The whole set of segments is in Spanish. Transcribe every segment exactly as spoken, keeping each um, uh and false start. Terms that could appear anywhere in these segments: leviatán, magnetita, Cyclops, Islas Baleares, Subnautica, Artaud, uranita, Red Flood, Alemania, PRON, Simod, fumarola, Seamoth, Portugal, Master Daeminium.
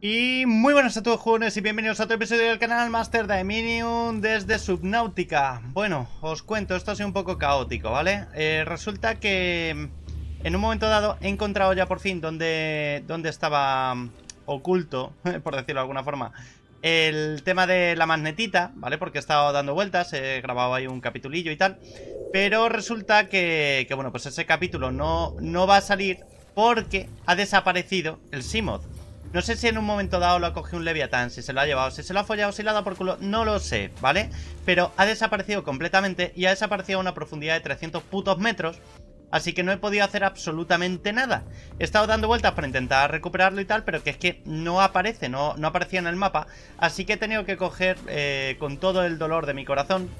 Y muy buenas a todos, jóvenes, y bienvenidos a otro episodio del canal Master Daeminium desde Subnautica. Bueno, os cuento, esto ha sido un poco caótico, ¿vale? Eh, resulta que en un momento dado he encontrado ya por fin donde, donde estaba oculto, por decirlo de alguna forma, el tema de la magnetita, ¿vale? Porque he estado dando vueltas, he grabado ahí un capitulillo y tal. Pero resulta que, que bueno, pues ese capítulo no, no va a salir porque ha desaparecido el Seamoth. No sé si en un momento dado lo ha cogido un leviatán, si se lo ha llevado, si se lo ha follado, si lo ha dado por culo, no lo sé, ¿vale? Pero ha desaparecido completamente y ha desaparecido a una profundidad de trescientos putos metros, así que no he podido hacer absolutamente nada. He estado dando vueltas para intentar recuperarlo y tal, pero que es que no aparece, no, no aparecía en el mapa, así que he tenido que coger eh, con todo el dolor de mi corazón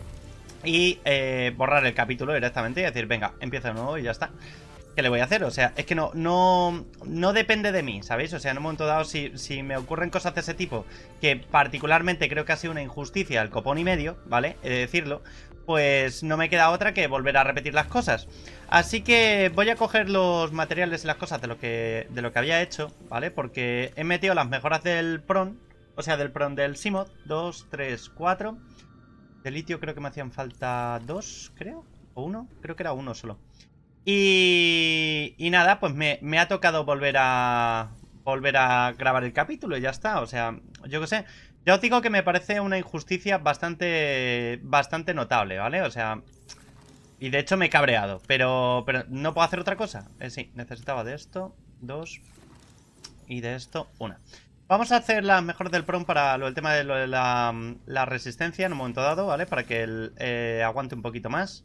y eh, borrar el capítulo directamente y decir, venga, empieza de nuevo y ya está. ¿Qué le voy a hacer? O sea, es que no, no, no depende de mí, ¿sabéis? O sea, en un momento dado, si, si me ocurren cosas de ese tipo, que particularmente creo que ha sido una injusticia al copón y medio, ¿vale? He de decirlo, pues no me queda otra que volver a repetir las cosas. Así que voy a coger los materiales y las cosas de lo que, de lo que había hecho, ¿vale? Porque he metido las mejoras del PRON, o sea, del PRON del Simod, dos, tres, cuatro. De litio creo que me hacían falta dos, creo, o uno, creo que era uno solo. Y, y nada, pues me, me ha tocado volver a volver a grabar el capítulo y ya está. O sea, yo qué sé. Ya os digo que me parece una injusticia bastante bastante notable, ¿vale? O sea, y de hecho me he cabreado, pero, pero no puedo hacer otra cosa. Eh, sí, necesitaba de esto, dos, y de esto, una. Vamos a hacer las mejores del PRON para lo, el tema de, lo de la, la resistencia en un momento dado, ¿vale? Para que el, eh, aguante un poquito más.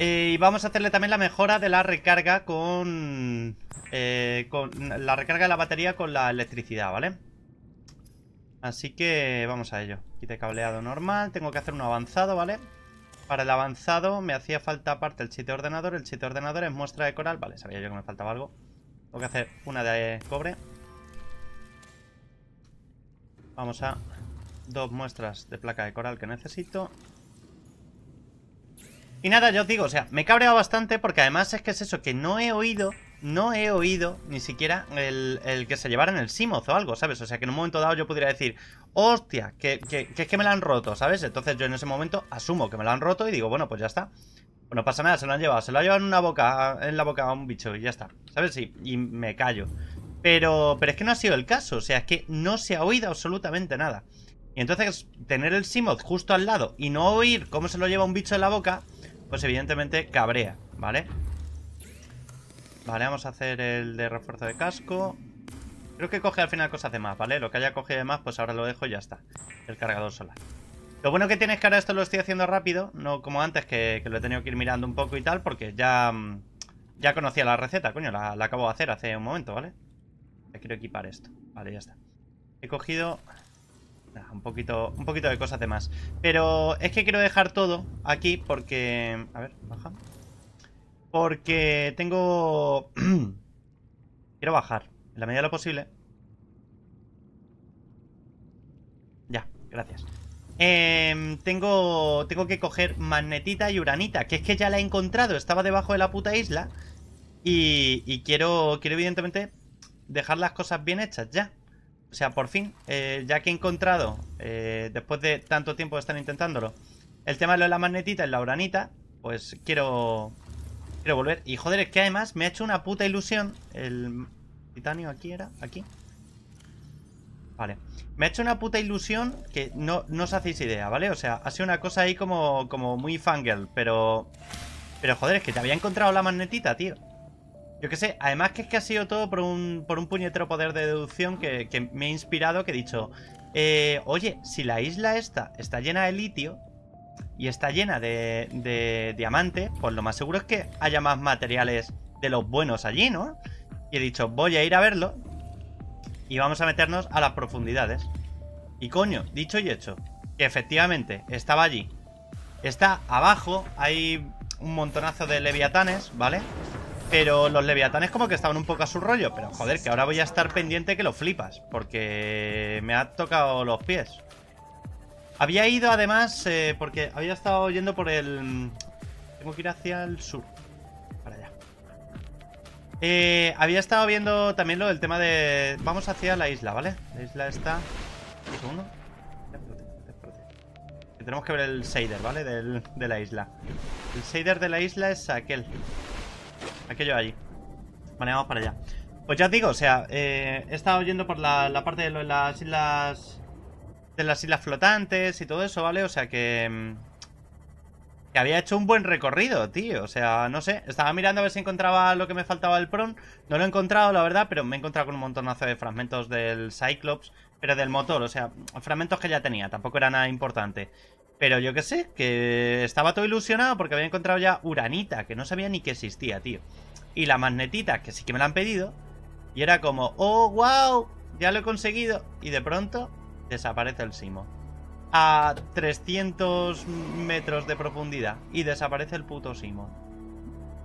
Eh, y vamos a hacerle también la mejora de la recarga con, eh, con... la recarga de la batería con la electricidad, ¿vale? Así que vamos a ello. Quite cableado normal. Tengo que hacer uno avanzado, ¿vale? Para el avanzado me hacía falta aparte el chip de ordenador. El chip de ordenador es muestra de coral. Vale, sabía yo que me faltaba algo. Tengo que hacer una de cobre. Vamos a dos muestras de placa de coral que necesito. Y nada, ya os digo, o sea, me he cabreado bastante porque además es que es eso, que no he oído, no he oído ni siquiera el, el que se llevaran el Seamoth o algo, ¿sabes? O sea, que en un momento dado yo pudiera decir, hostia, que, que, que es que me la han roto, ¿sabes? Entonces yo en ese momento asumo que me la han roto y digo, bueno, pues ya está. Pues no pasa nada, se lo han llevado, se lo ha llevado en, una boca, en la boca a un bicho y ya está, ¿sabes? Y, y me callo. Pero, pero es que no ha sido el caso, o sea, es que no se ha oído absolutamente nada. Y entonces tener el Seamoth justo al lado y no oír cómo se lo lleva un bicho en la boca... Pues evidentemente cabrea, ¿vale? Vale, vamos a hacer el de refuerzo de casco. Creo que coge al final cosas de más, ¿vale? Lo que haya cogido de más, pues ahora lo dejo y ya está. El cargador solar. Lo bueno que tiene es que ahora esto lo estoy haciendo rápido. No como antes, que, que lo he tenido que ir mirando un poco y tal. Porque ya, ya conocía la receta, coño. La, la acabo de hacer hace un momento, ¿vale? Ya quiero equipar esto. Vale, ya está. He cogido... Un poquito, un poquito de cosas de más. Pero es que quiero dejar todo aquí porque... A ver, baja. Porque tengo... quiero bajar, en la medida de lo posible. Ya, gracias. Eh, tengo, tengo que coger magnetita y uranita, que es que ya la he encontrado. Estaba debajo de la puta isla. Y, y quiero, quiero evidentemente dejar las cosas bien hechas ya. O sea, por fin, eh, ya que he encontrado, eh, después de tanto tiempo de estar intentándolo, el tema de lo de la magnetita y la uranita, pues quiero quiero volver. Y joder, es que además me ha hecho una puta ilusión. El titanio aquí era, aquí. Vale. Me ha hecho una puta ilusión que no, no os hacéis idea, ¿vale? O sea, ha sido una cosa ahí como, como muy fangirl, pero... Pero joder, es que te había encontrado la magnetita, tío. Yo qué sé, además que es que ha sido todo por un, por un puñetero poder de deducción que, que me ha inspirado, que he dicho, eh, oye, si la isla esta está llena de litio y está llena de, de diamantes, pues lo más seguro es que haya más materiales de los buenos allí, ¿no? Y he dicho, voy a ir a verlo y vamos a meternos a las profundidades. Y coño, dicho y hecho, que efectivamente estaba allí. Está abajo, hay un montonazo de leviatanes, ¿vale? Pero los leviatanes como que estaban un poco a su rollo. Pero joder, que ahora voy a estar pendiente que lo flipas. Porque me ha tocado los pies. Había ido además, eh, porque había estado yendo por el... Tengo que ir hacia el sur. Para allá. Eh, había estado viendo también lo del tema de... Vamos hacia la isla, ¿vale? La isla está... Un segundo. Tenemos que ver el shader, ¿vale? Del, de la isla. El shader de la isla es aquel. Aquello allí. Vale, vamos para allá. Pues ya os digo, o sea, eh, he estado yendo por la, la parte de, lo, de las islas... De las islas flotantes y todo eso, ¿vale? O sea que... Que había hecho un buen recorrido, tío. O sea, no sé. Estaba mirando a ver si encontraba lo que me faltaba del P R O N. No lo he encontrado, la verdad, pero me he encontrado con un montonazo de fragmentos del Cyclops. Pero del motor, o sea, fragmentos que ya tenía. Tampoco era nada importante. Pero yo qué sé, que estaba todo ilusionado porque había encontrado ya uranita, que no sabía ni que existía, tío. Y la magnetita, que sí que me la han pedido. Y era como, oh, wow, ya lo he conseguido. Y de pronto desaparece el Simo. A trescientos metros de profundidad. Y desaparece el puto Simod.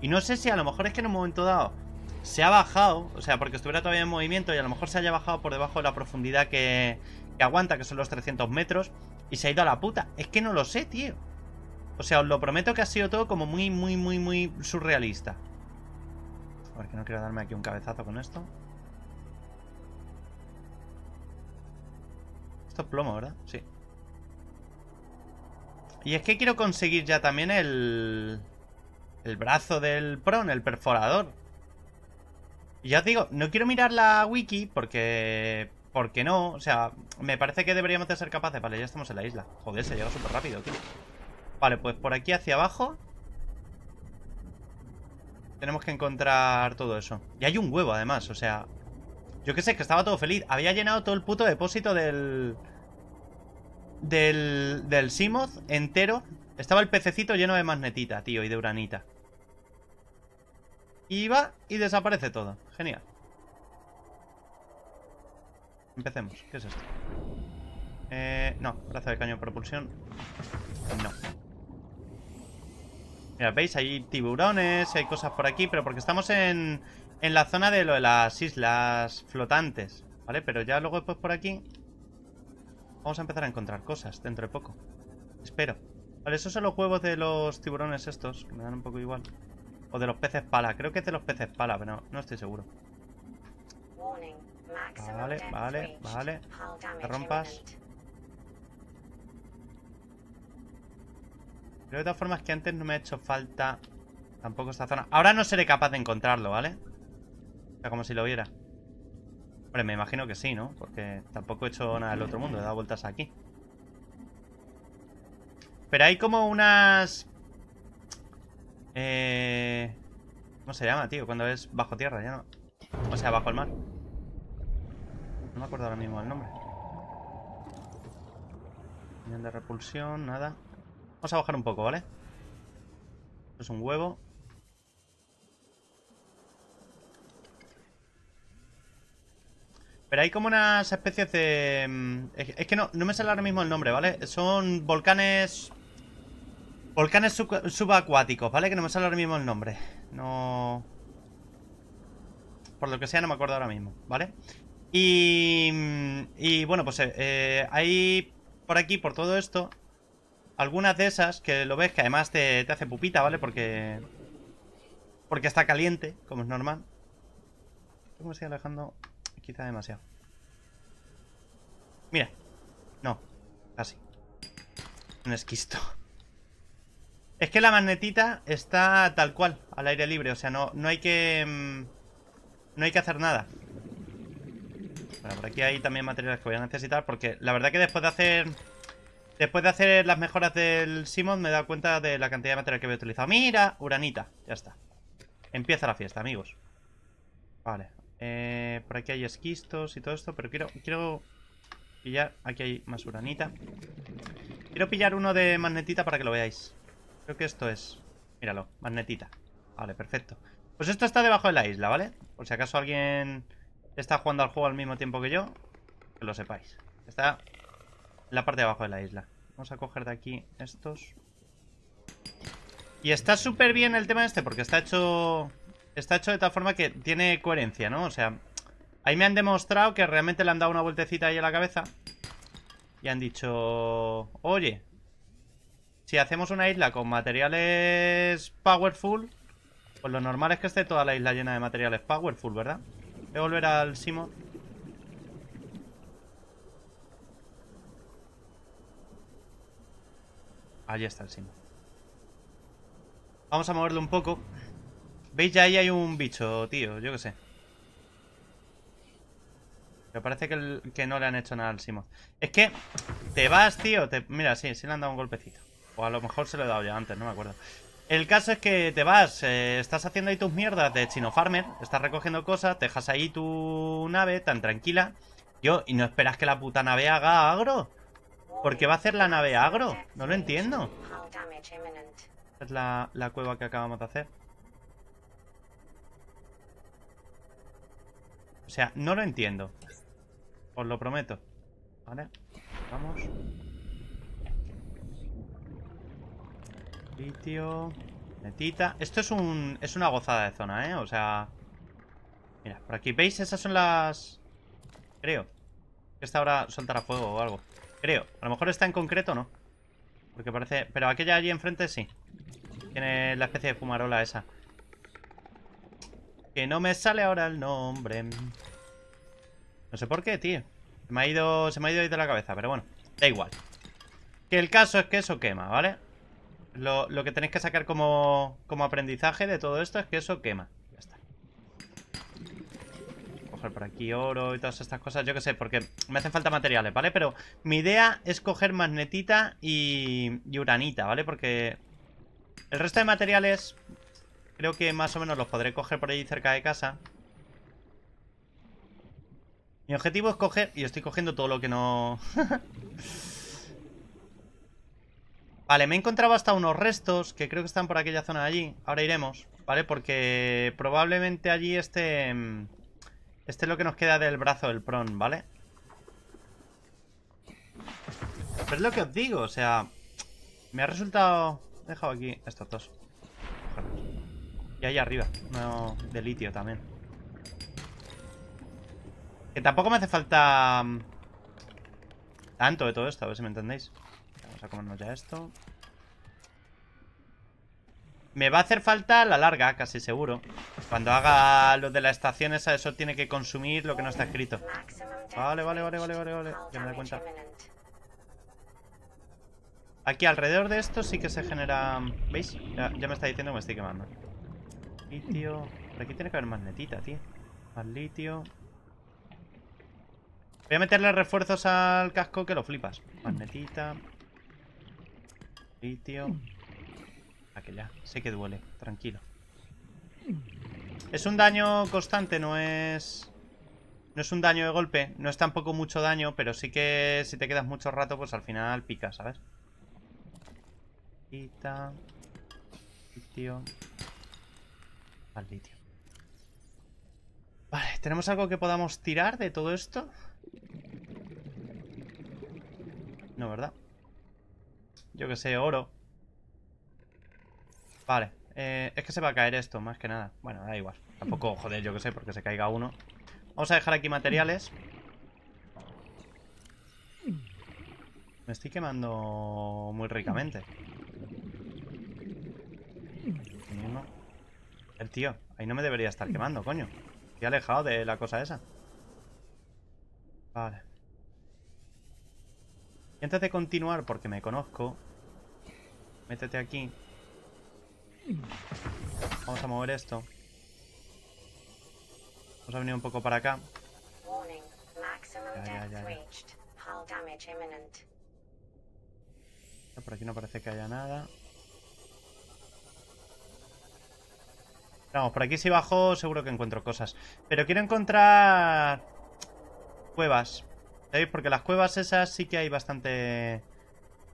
Y no sé si a lo mejor es que en un momento dado se ha bajado, o sea, porque estuviera todavía en movimiento, y a lo mejor se haya bajado por debajo de la profundidad que, que aguanta, que son los trescientos metros, y se ha ido a la puta. Es que no lo sé, tío. O sea, os lo prometo que ha sido todo como muy, muy, muy, muy surrealista. A ver, que no quiero darme aquí un cabezazo con esto. Esto es plomo, ¿verdad? Sí. Y es que quiero conseguir ya también el... El brazo del P R O N, el perforador. Y ya os digo, no quiero mirar la wiki porque... Porque no, o sea, me parece que deberíamos de ser capaces. Vale, ya estamos en la isla. Joder, se llega súper rápido, tío. Vale, pues por aquí hacia abajo tenemos que encontrar todo eso. Y hay un huevo además, o sea... Yo qué sé, que estaba todo feliz. Había llenado todo el puto depósito del... Del, del Seamoth entero. Estaba el pececito lleno de magnetita, tío, y de uranita. Y va y desaparece todo. Genial. Empecemos. ¿Qué es esto? Eh, no, brazo de cañón de propulsión. No. Mira, veis, hay tiburones, hay cosas por aquí, pero porque estamos en, en la zona de lo de las islas flotantes, ¿vale? Pero ya luego después por aquí... Vamos a empezar a encontrar cosas dentro de poco. Espero. Vale, esos son los huevos de los tiburones estos, que me dan un poco igual. O de los peces pala. Creo que es de los peces pala, pero no, no estoy seguro. Vale, vale, vale. Te rompas. Pero de todas formas que antes no me ha hecho falta tampoco esta zona. Ahora no seré capaz de encontrarlo, ¿vale? O sea, como si lo viera. Hombre, me imagino que sí, ¿no? Porque tampoco he hecho nada del otro mundo. He dado vueltas aquí. Pero hay como unas... Eh... ¿Cómo se llama, tío? Cuando es bajo tierra, ya no... O sea, bajo el mar. No me acuerdo ahora mismo el nombre. Cañón de repulsión, nada. Vamos a bajar un poco, ¿vale? Esto es un huevo. Pero hay como unas especies de... Es que no, no me sale ahora mismo el nombre, ¿vale? Son volcanes... Volcanes sub subacuáticos, ¿vale? Que no me sale ahora mismo el nombre. No... Por lo que sea, no me acuerdo ahora mismo, ¿vale? Y... Y bueno, pues eh, hay por aquí, por todo esto, algunas de esas que lo ves que además te, te hace pupita, ¿vale? Porque... Porque está caliente, como es normal. ¿Cómo me estoy alejando? Quizá demasiado. Mira. No. Casi. Un esquisto. Es que la magnetita está tal cual, al aire libre. O sea, no, no hay que... No hay que hacer nada. Bueno, por aquí hay también materiales que voy a necesitar. Porque la verdad que después de hacer... Después de hacer las mejoras del Simon me he dado cuenta de la cantidad de material que había utilizado. Mira, uranita. Ya está. Empieza la fiesta, amigos. Vale. Eh, por aquí hay esquistos y todo esto. Pero quiero, quiero pillar... Aquí hay más uranita. Quiero pillar uno de magnetita para que lo veáis. Creo que esto es... Míralo, magnetita. Vale, perfecto. Pues esto está debajo de la isla, ¿vale? Por si acaso alguien está jugando al juego al mismo tiempo que yo, que lo sepáis. Está en la parte de abajo de la isla. Vamos a coger de aquí estos. Y está súper bien el tema este, porque está hecho... Está hecho de tal forma que tiene coherencia, ¿no? O sea, ahí me han demostrado que realmente le han dado una vueltecita ahí a la cabeza. Y han dicho... Oye, si hacemos una isla con materiales powerful, Pues lo normal es que esté toda la isla llena de materiales powerful, ¿verdad? Voy a volver al Simod. Allí está el Simod. Vamos a moverlo un poco. ¿Veis? Ya ahí hay un bicho, tío. Yo qué sé. Me parece que, el, que no le han hecho nada al Simod. Es que te vas, tío. Te... Mira, sí, sí le han dado un golpecito. O a lo mejor se lo he dado ya antes, no me acuerdo. El caso es que te vas, eh, estás haciendo ahí tus mierdas de chino farmer, estás recogiendo cosas, te dejas ahí tu nave tan tranquila, yo, y no esperas que la puta nave haga agro. ¿Por qué va a hacer la nave agro? No lo entiendo. Esta es la, la cueva que acabamos de hacer. O sea, no lo entiendo. Os lo prometo. Vale, vamos. Litio, netita. Esto es un es una gozada de zona, ¿eh? O sea... Mira, por aquí, ¿veis? Esas son las... Creo. Esta ahora soltará fuego o algo. Creo. A lo mejor está en concreto, ¿no? Porque parece... Pero aquella allí enfrente sí. Tiene la especie de fumarola esa. Que no me sale ahora el nombre. No sé por qué, tío. Se me ha ido... Se me ha ido ahí de la cabeza, pero bueno. Da igual. Que el caso es que eso quema, ¿vale? Lo, lo que tenéis que sacar como, como aprendizaje de todo esto es que eso quema. Ya está. Coger por aquí oro y todas estas cosas. Yo qué sé, porque me hacen falta materiales, ¿vale? Pero mi idea es coger magnetita y, y uranita, ¿vale? Porque el resto de materiales creo que más o menos los podré coger por ahí cerca de casa. Mi objetivo es coger... Y estoy cogiendo todo lo que no... Vale, me he encontrado hasta unos restos que creo que están por aquella zona de allí. Ahora iremos, ¿vale? Porque probablemente allí este... Este es lo que nos queda del brazo del P R O N, ¿vale? Pero es lo que os digo, o sea... Me ha resultado... He dejado aquí estos dos. Y ahí arriba, uno de litio también. Que tampoco me hace falta... Tanto de todo esto, a ver si me entendéis. Vamos a comernos ya esto. Me va a hacer falta la larga, casi seguro. Cuando haga lo de la estación esa, eso tiene que consumir lo que no está escrito. Vale, vale, vale, vale, vale, vale. Ya me doy cuenta. Aquí alrededor de esto sí que se genera... ¿Veis? Ya, ya me está diciendo que me estoy quemando. Litio... Por aquí tiene que haber magnetita, tío. Más litio... Voy a meterle refuerzos al casco que lo flipas. Magnetita... Litio. Aquella. Sé que duele. Tranquilo. Es un daño constante, no es... No es un daño de golpe. No es tampoco mucho daño, pero sí que si te quedas mucho rato, pues al final pica, ¿sabes? Quita. Litio. Al litio. Vale, ¿tenemos algo que podamos tirar de todo esto? No, ¿verdad? Yo que sé, oro. Vale, eh, es que se va a caer esto, más que nada. Bueno, da igual, tampoco, joder, yo que sé, porque se caiga uno. Vamos a dejar aquí materiales. Me estoy quemando muy ricamente. El tío, ahí no me debería estar quemando, coño. Estoy alejado de la cosa esa. Vale. Y antes de continuar, porque me conozco... Métete aquí. Vamos a mover esto. Vamos a venir un poco para acá. Ya, ya, ya, ya. Por aquí no parece que haya nada. Vamos, por aquí si bajo seguro que encuentro cosas. Pero quiero encontrar... Cuevas. ¿Sabéis? Porque las cuevas esas sí que hay bastante...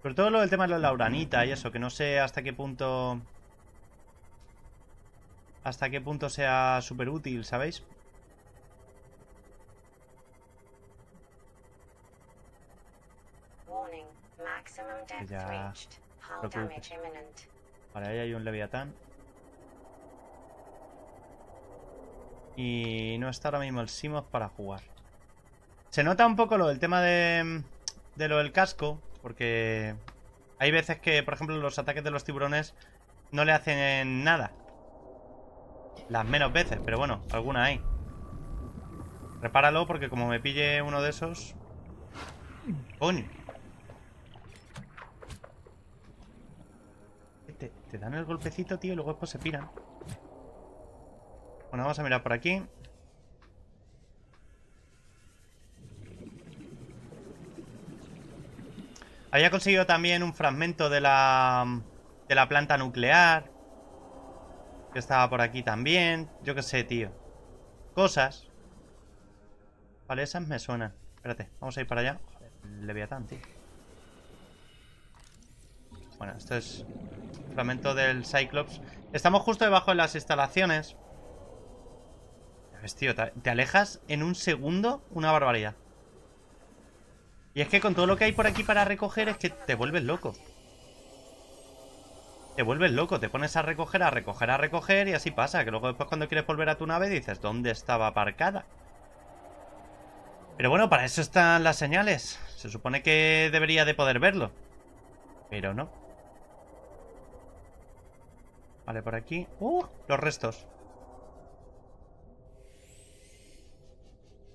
Sobre todo lo del tema de la uranita y eso, que no sé hasta qué punto... Hasta qué punto sea súper útil, ¿sabéis? Ya... Vale, ahí hay un leviatán. Y no está ahora mismo el Seamoth para jugar. Se nota un poco lo del tema de... De lo del casco, porque... Hay veces que, por ejemplo, los ataques de los tiburones no le hacen nada. Las menos veces, pero bueno, alguna hay. Repáralo porque como me pille uno de esos... ¡Coño! Te, te dan el golpecito, tío, y luego después se piran. Bueno, vamos a mirar por aquí. Había conseguido también un fragmento de la... de la planta nuclear. Que estaba por aquí también. Yo qué sé, tío. Cosas. Vale, esas me suenan. Espérate, vamos a ir para allá. Joder, leviatán, tío. Bueno, esto es fragmento del Cyclops. Estamos justo debajo de las instalaciones. Ya ves, tío, te alejas en un segundo. Una barbaridad. Y es que con todo lo que hay por aquí para recoger es que te vuelves loco. Te vuelves loco, te pones a recoger, a recoger, a recoger y así pasa. Que luego después cuando quieres volver a tu nave dices, ¿dónde estaba aparcada? Pero bueno, para eso están las señales. Se supone que debería de poder verlo. Pero no. Vale, por aquí. ¡Uh! Los restos.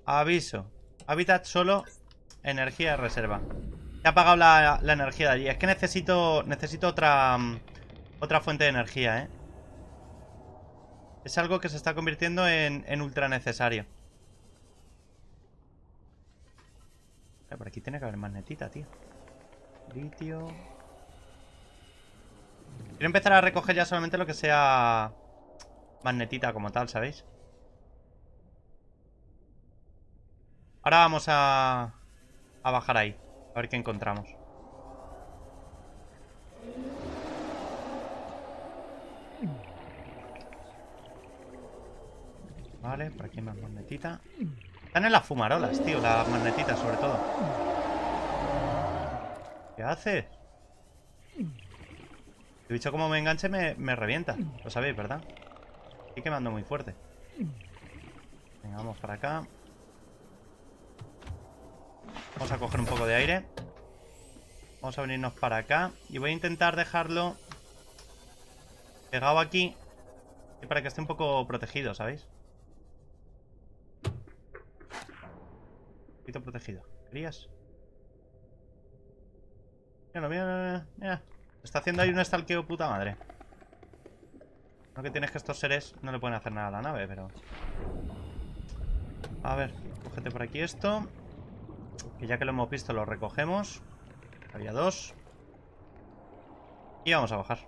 Aviso. Hábitat solo, energía de reserva. Se ha apagado la, la energía de allí. Es que necesito, necesito otra... otra fuente de energía, ¿eh? Es algo que se está convirtiendo en, en ultra necesario. Por aquí tiene que haber magnetita, tío. Litio. Quiero empezar a recoger ya solamente lo que sea magnetita como tal, ¿sabéis? Ahora vamos a, a bajar ahí. A ver qué encontramos. Vale, por aquí más magnetita. Están en las fumarolas, tío, las magnetitas sobre todo. ¿Qué haces? El bicho como me enganche me, me revienta. Lo sabéis, ¿verdad? Estoy quemando muy fuerte. Venga, vamos para acá. Vamos a coger un poco de aire. Vamos a venirnos para acá. Y voy a intentar dejarlo pegado aquí. Y para que esté un poco protegido, ¿sabéis? Un poquito protegido. ¿Querías? Mira, mira, mira. Está haciendo ahí un estalqueo puta madre. Lo que tienes que estos seres no le pueden hacer nada a la nave, pero... A ver, cógete por aquí esto. Que ya que lo hemos visto lo recogemos. Había dos. Y vamos a bajar.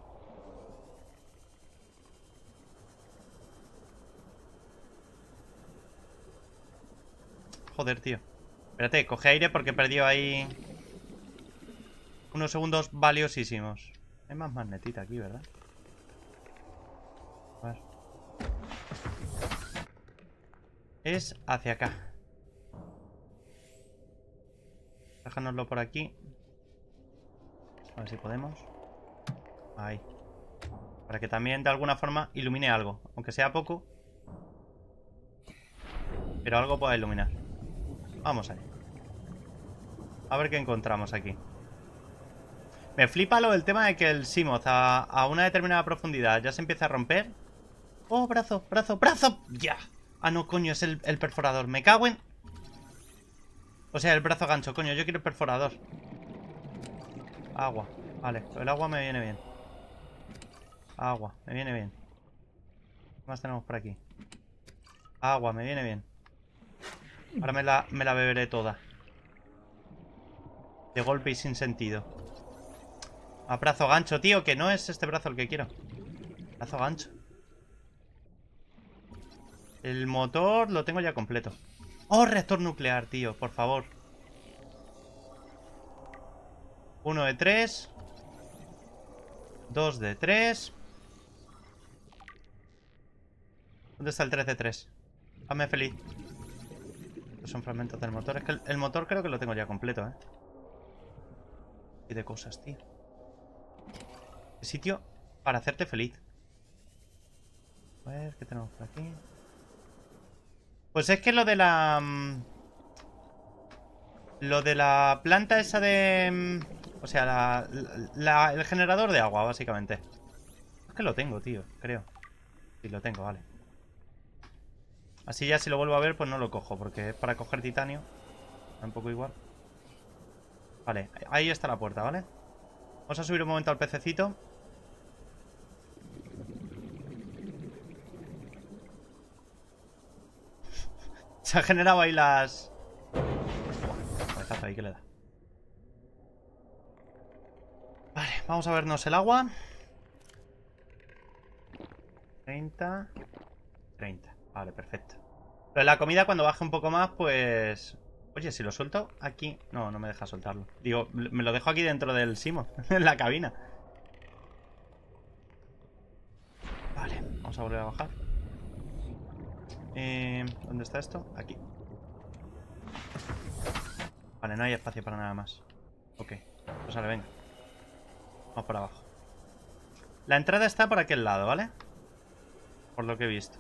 Joder, tío. Espérate, coge aire porque he perdido ahí unos segundos valiosísimos. Hay más magnetita aquí, ¿verdad? A ver. Es hacia acá. Déjanoslo por aquí. A ver si podemos. Ahí. Para que también de alguna forma ilumine algo. Aunque sea poco. Pero algo pueda iluminar. Vamos allá. A ver qué encontramos aquí. Me flipa lo del tema de que el Seamoth a, a una determinada profundidad ya se empieza a romper. ¡Oh, brazo, brazo, brazo! ¡Ya! Yeah. Ah, no, coño, es el, el perforador. Me cago en... O sea, el brazo gancho, coño, yo quiero el perforador. Agua, vale, el agua me viene bien. Agua, me viene bien. ¿Qué más tenemos por aquí? Agua, me viene bien. Ahora me la, me la beberé toda. De golpe y sin sentido. A brazo gancho, tío, que no es este brazo el que quiero. Brazo gancho. El motor lo tengo ya completo. ¡Oh, reactor nuclear, tío! Por favor. Uno de tres. Dos de tres. ¿Dónde está el tres de tres? Hazme feliz. Estos son fragmentos del motor. Es que el, el motor creo que lo tengo ya completo, ¿eh? Y de cosas, tío. ¿Qué sitio para hacerte feliz? A ver, ¿qué tenemos por aquí? Pues es que lo de la... Lo de la planta esa de... O sea, la, la, el generador de agua, básicamente. Es que lo tengo, tío, creo. Sí, lo tengo, vale. Así ya si lo vuelvo a ver, pues no lo cojo, porque es para coger titanio. Un poco igual. Vale, ahí está la puerta, ¿vale? Vamos a subir un momento al pececito. Se han generado ahí las... Uf, ahí que le da. Vale, vamos a vernos el agua. treinta, treinta. Vale, perfecto. Pero la comida cuando baje un poco más, pues... Oye, si lo suelto aquí... No, no me deja soltarlo. Digo, me lo dejo aquí dentro del Simo, en la cabina. Vale, vamos a volver a bajar. Eh, ¿Dónde está esto? Aquí. Vale, no hay espacio para nada más. Ok, pues vale, venga. Vamos por abajo. La entrada está por aquel lado, ¿vale? Por lo que he visto.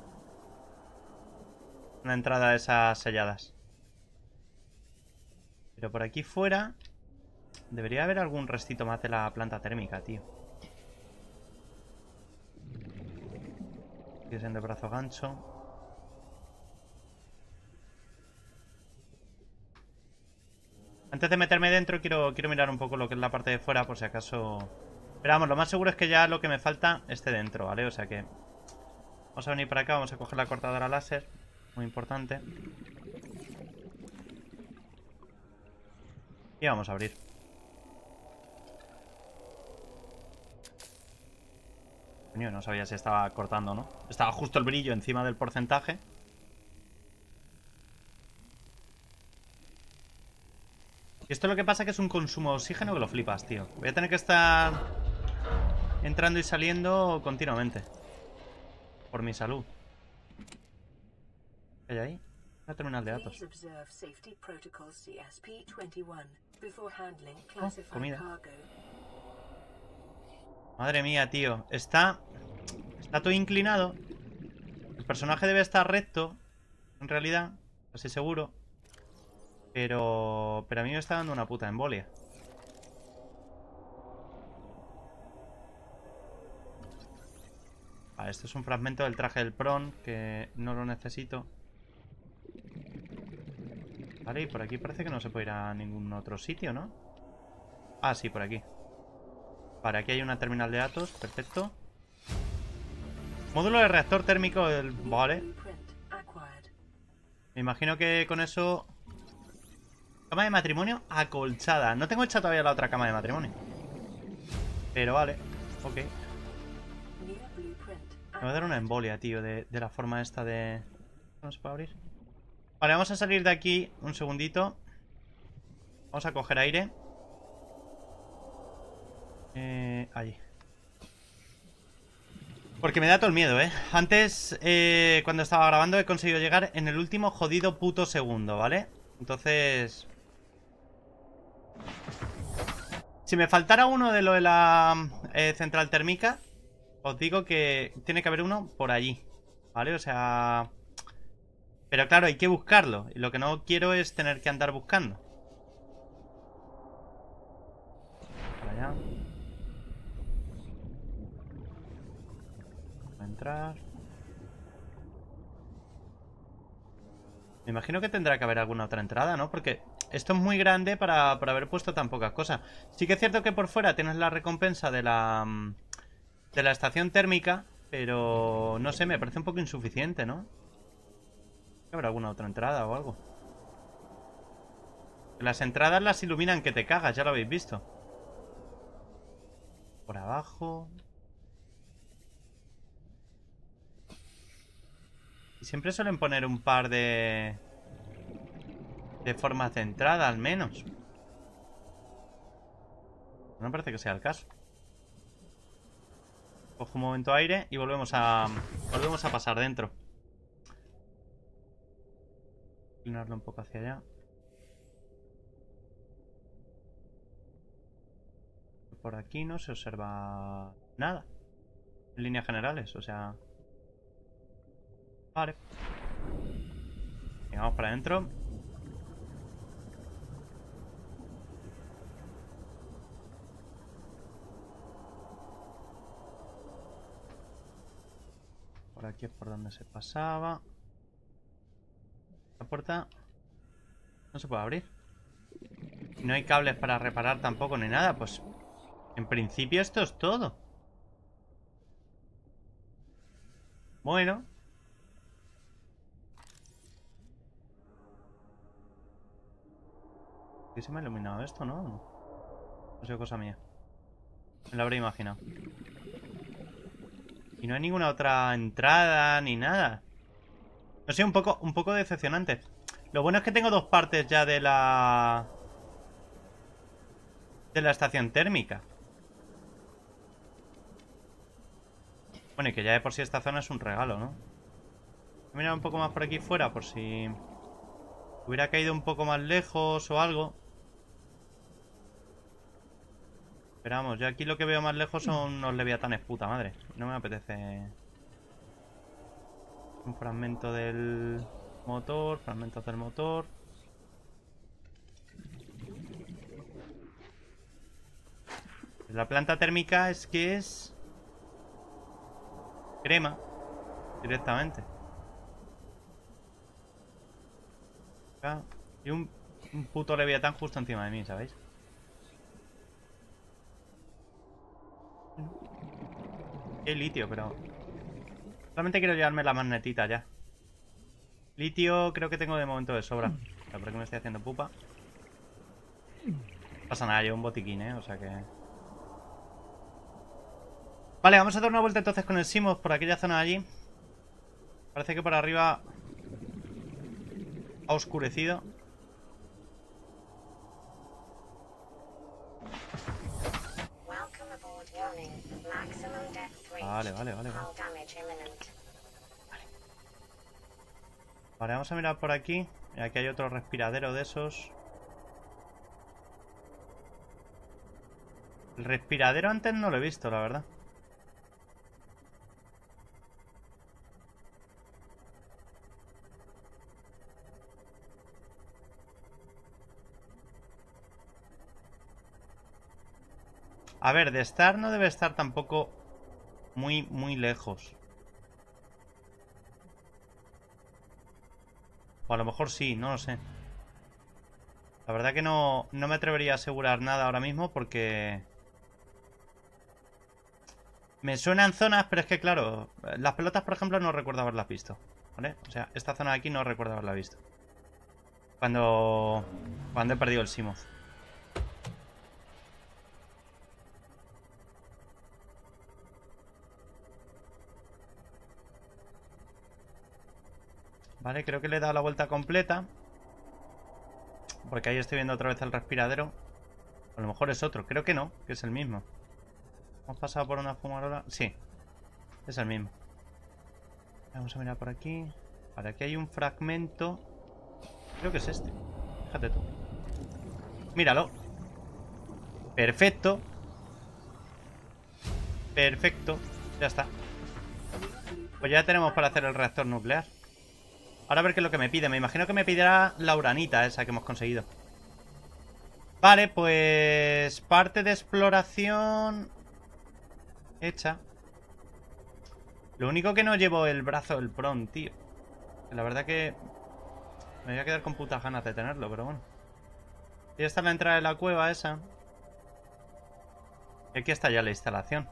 Una entrada de esas selladas. Pero por aquí fuera debería haber algún restito más de la planta térmica, tío. Sigue siendo brazo gancho. Antes de meterme dentro quiero, quiero mirar un poco lo que es la parte de fuera, por si acaso... Pero vamos, lo más seguro es que ya lo que me falta esté dentro, ¿vale? O sea que... Vamos a venir para acá, vamos a coger la cortadora láser. Muy importante. Y vamos a abrir. Coño, no sabía si estaba cortando o no. Estaba justo el brillo encima del porcentaje. Y esto lo que pasa es que es un consumo de oxígeno que lo flipas, tío. Voy a tener que estar entrando y saliendo continuamente. Por mi salud. ¿Qué hay ahí? Una terminal de datos. Oh, comida. Madre mía, tío. Está... Está todo inclinado. El personaje debe estar recto. En realidad. Así seguro. Pero... Pero a mí me está dando una puta embolia. Vale, esto es un fragmento del traje del PRON. Que no lo necesito. Vale, y por aquí parece que no se puede ir a ningún otro sitio, ¿no? Ah, sí, por aquí. Vale, aquí hay una terminal de datos. Perfecto. Módulo de reactor térmico del... Vale. Me imagino que con eso... Cama de matrimonio acolchada. No tengo hecha todavía la otra cama de matrimonio. Pero vale. Ok. Me va a dar una embolia, tío, de, de la forma esta de... ¿No se puede abrir? Vale, vamos a salir de aquí un segundito. Vamos a coger aire. Eh, allí. Porque me da todo el miedo, ¿eh? Antes, eh, cuando estaba grabando, he conseguido llegar en el último jodido puto segundo, ¿vale? Entonces... Si me faltara uno de lo de la eh, central térmica, os digo que tiene que haber uno por allí, ¿vale? O sea... Pero claro, hay que buscarlo. Y lo que no quiero es tener que andar buscando. Para allá. Para entrar. Me imagino que tendrá que haber alguna otra entrada, ¿no? Porque esto es muy grande para, para haber puesto tan pocas cosas. Sí que es cierto que por fuera tienes la recompensa de la... De la estación térmica. Pero... No sé, me parece un poco insuficiente, ¿no? ¿Habrá alguna otra entrada o algo? Las entradas las iluminan que te cagas, ya lo habéis visto. Por abajo. Y siempre suelen poner un par de... De formas de entrada, al menos. No parece que sea el caso. Cojo un momento aire y volvemos a... Volvemos a pasar dentro. Inclinarlo un poco hacia allá. Por aquí no se observa nada. En líneas generales, o sea... Vale. Venga, vamos para adentro. Por aquí es por donde se pasaba. puerta no se puede abrir. No hay cables para reparar tampoco ni nada. Pues en principio esto es todo. Bueno. ¿Qué se me ha iluminado esto, no? No sé, cosa mía. Me lo habré imaginado. Y no hay ninguna otra entrada ni nada. No sé, un poco, un poco decepcionante. Lo bueno es que tengo dos partes ya de la... de la estación térmica. Bueno, y que ya de por sí esta zona es un regalo, ¿no? Voy a mirar un poco más por aquí fuera, por si... hubiera caído un poco más lejos o algo. Pero vamos, yo aquí lo que veo más lejos son unos leviatanes, puta madre. No me apetece. Un fragmento del motor, fragmentos del motor. La planta térmica es que es... crema. Directamente. Acá. Y un, un puto leviatán justo encima de mí, ¿sabéis? Hay litio, pero... solamente quiero llevarme la magnetita ya. Litio creo que tengo de momento de sobra. O sea, porque me estoy haciendo pupa. No pasa nada, llevo un botiquín, ¿eh? O sea que... vale, vamos a dar una vuelta entonces con el Seamoth por aquella zona de allí. Parece que por arriba ha oscurecido. Vale, vale, vale, vale. Vale, vamos a mirar por aquí. Mira, aquí hay otro respiradero de esos. El respiradero antes no lo he visto, la verdad. A ver, de estar no debe estar tampoco muy, muy lejos. O a lo mejor sí, no lo sé. La verdad que no, no me atrevería a asegurar nada ahora mismo porque... me suenan zonas, pero es que claro, las pelotas por ejemplo no recuerdo haberlas visto, ¿vale? O sea, esta zona de aquí no recuerdo haberla visto. Cuando... cuando he perdido el Seamoth. Vale, creo que le he dado la vuelta completa. Porque ahí estoy viendo otra vez el respiradero. A lo mejor es otro, creo que no, que es el mismo. Hemos pasado por una fumarola. Sí, es el mismo. Vamos a mirar por aquí. Vale, aquí hay un fragmento. Creo que es este. Fíjate tú. Míralo. Perfecto. Perfecto. Ya está. Pues ya tenemos para hacer el reactor nuclear. Ahora a ver qué es lo que me pide. Me imagino que me pedirá la uranita esa que hemos conseguido. Vale, pues... parte de exploración... hecha. Lo único que no llevo el brazo del PRON, tío. La verdad que... me voy a quedar con putas ganas de tenerlo, pero bueno. Y esta es la entrada de la cueva esa. Y aquí está ya la instalación.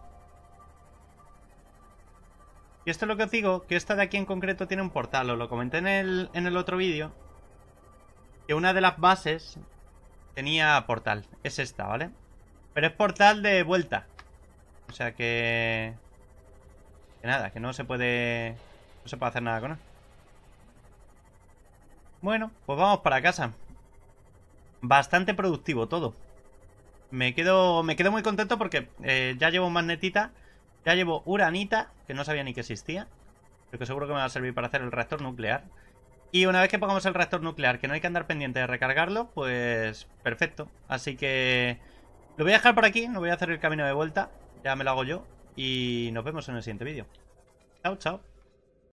Y esto es lo que os digo, que esta de aquí en concreto tiene un portal. Os lo comenté en el, en el otro vídeo. Que una de las bases tenía portal. Es esta, ¿vale? Pero es portal de vuelta. O sea que... que nada, que no se puede... no se puede hacer nada con él. Bueno, pues vamos para casa. Bastante productivo todo. Me quedo, me quedo muy contento porque eh, ya llevo magnetita. Ya llevo uranita, que no sabía ni que existía, pero que seguro que me va a servir para hacer el reactor nuclear. Y una vez que pongamos el reactor nuclear, que no hay que andar pendiente de recargarlo, pues perfecto. Así que lo voy a dejar por aquí, no voy a hacer el camino de vuelta, ya me lo hago yo. Y nos vemos en el siguiente vídeo. Chao, chao.